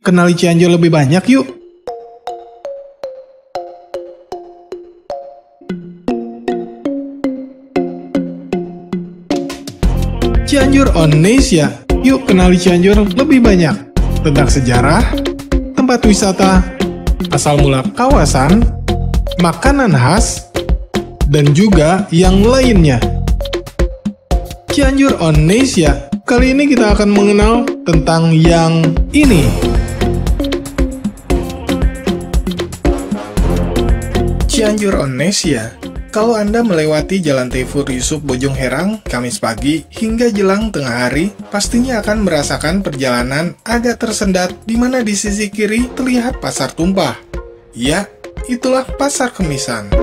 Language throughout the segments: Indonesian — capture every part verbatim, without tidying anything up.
Kenali Cianjur lebih banyak yuk. Cianjur Onesia, yuk kenali Cianjur lebih banyak. Tentang sejarah, tempat wisata, asal mula kawasan, makanan khas, dan juga yang lainnya. Cianjur Onesia, kali ini kita akan mengenal tentang yang ini. Cianjur Onesia. Kalau Anda melewati Jalan Taifur Yusup Bojong Herang, Kamis pagi hingga jelang tengah hari, pastinya akan merasakan perjalanan agak tersendat di mana di sisi kiri terlihat pasar tumpah. Ya, itulah pasar Kemisan.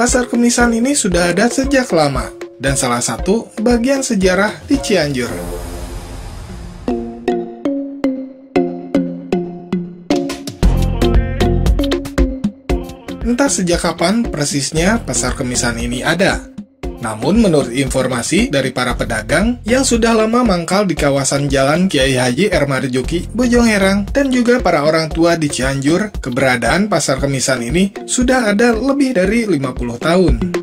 Pasar Kemisan ini sudah ada sejak lama, dan salah satu bagian sejarah di Cianjur. Entah sejak kapan persisnya pasar Kemisan ini ada. Namun menurut informasi dari para pedagang yang sudah lama mangkal di kawasan Jalan Kiai Haji Ermarjuki, Bojong Herang, dan juga para orang tua di Cianjur, keberadaan pasar Kemisan ini sudah ada lebih dari lima puluh tahun.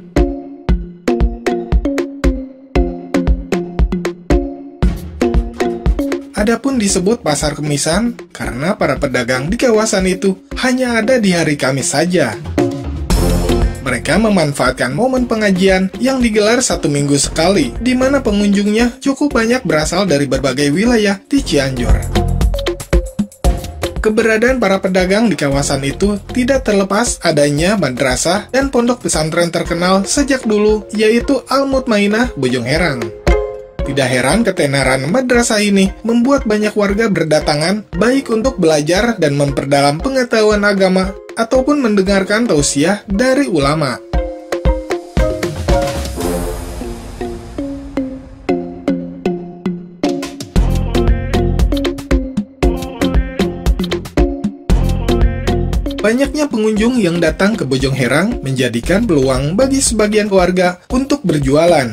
Adapun disebut pasar Kemisan karena para pedagang di kawasan itu hanya ada di hari Kamis saja. Mereka memanfaatkan momen pengajian yang digelar satu minggu sekali, di mana pengunjungnya cukup banyak berasal dari berbagai wilayah di Cianjur. Keberadaan para pedagang di kawasan itu tidak terlepas adanya madrasah dan pondok pesantren terkenal sejak dulu, yaitu Al Mutmainnah Bojong Herang. Tidak heran ketenaran madrasah ini membuat banyak warga berdatangan baik untuk belajar dan memperdalam pengetahuan agama ataupun mendengarkan tausiah dari ulama. Banyaknya pengunjung yang datang ke Bojong Herang menjadikan peluang bagi sebagian keluarga untuk berjualan.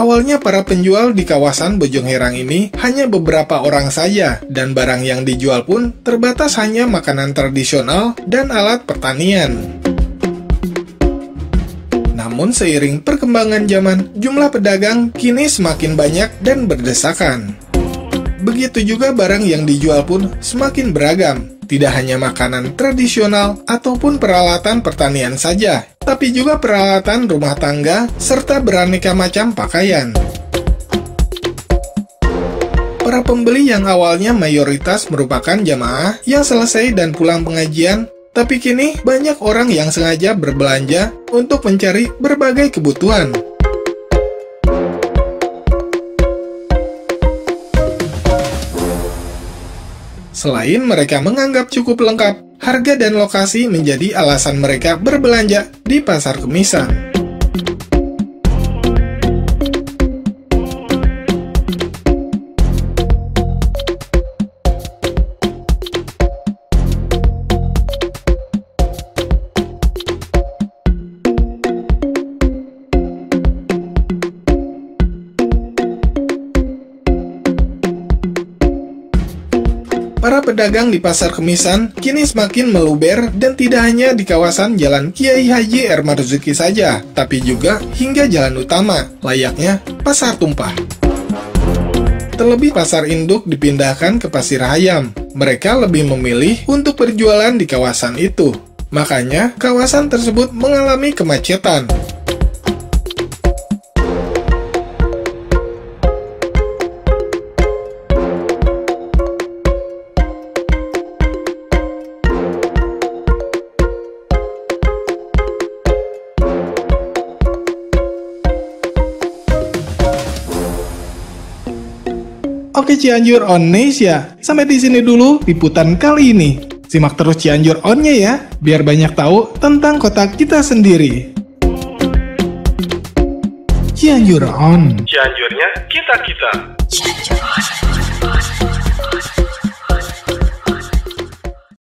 Awalnya para penjual di kawasan Bojong Herang ini hanya beberapa orang saja, dan barang yang dijual pun terbatas hanya makanan tradisional dan alat pertanian. Namun seiring perkembangan zaman, jumlah pedagang kini semakin banyak dan berdesakan. Begitu juga barang yang dijual pun semakin beragam, tidak hanya makanan tradisional ataupun peralatan pertanian saja, tapi juga peralatan rumah tangga serta beraneka macam pakaian. Para pembeli yang awalnya mayoritas merupakan jamaah yang selesai dan pulang pengajian, tapi kini banyak orang yang sengaja berbelanja untuk mencari berbagai kebutuhan. Selain mereka menganggap cukup lengkap, harga dan lokasi menjadi alasan mereka berbelanja di pasar Kemisan. Para pedagang di pasar Kemisan kini semakin meluber, dan tidak hanya di kawasan Jalan Kiai Haji Ermarzuki saja, tapi juga hingga jalan utama, layaknya pasar tumpah. Terlebih pasar induk dipindahkan ke Pasir Hayam, mereka lebih memilih untuk berjualan di kawasan itu. Makanya kawasan tersebut mengalami kemacetan. Oke Cianjur Onesia, sampai di sini dulu liputan kali ini. Simak terus Cianjur Onnya ya, biar banyak tahu tentang kota kita sendiri. Cianjur On. Cianjurnya kita-kita. Cianjur On.